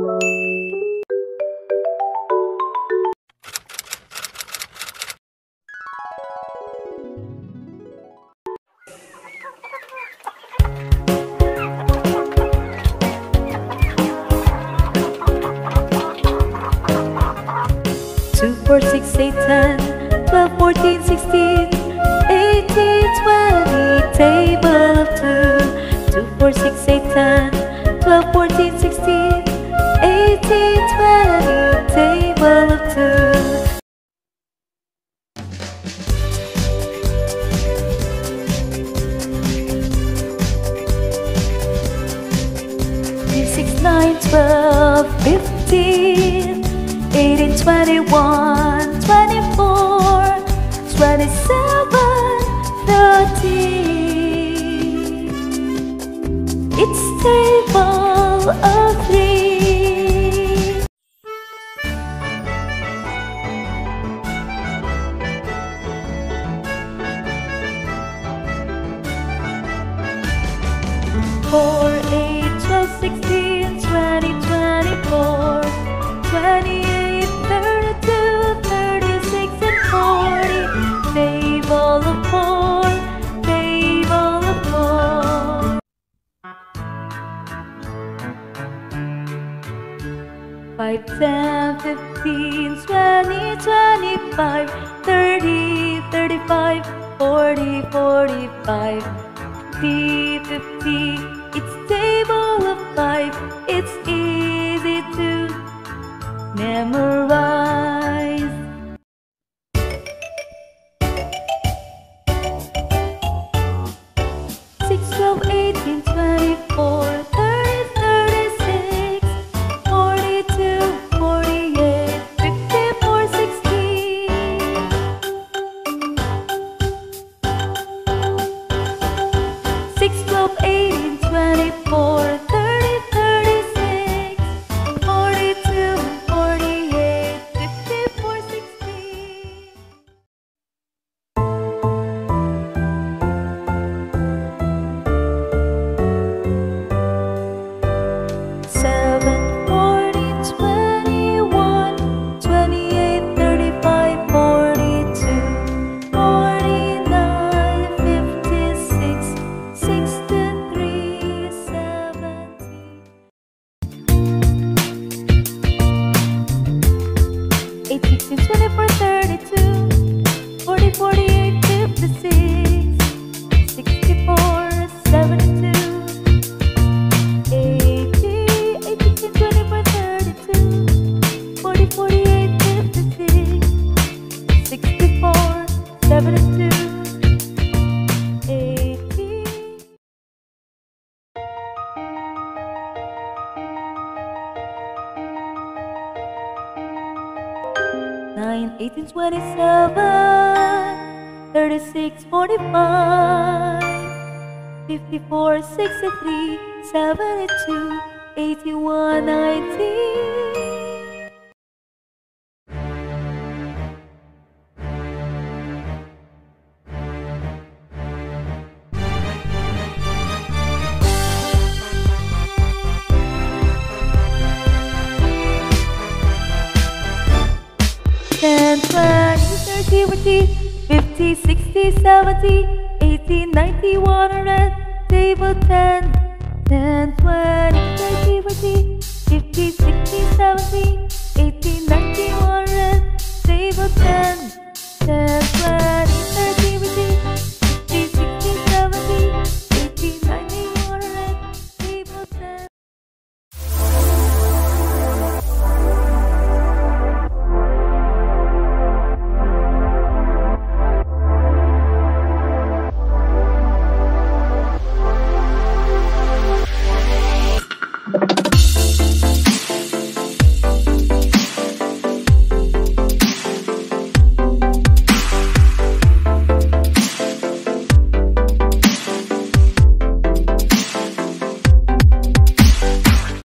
10, 20, 30, 40,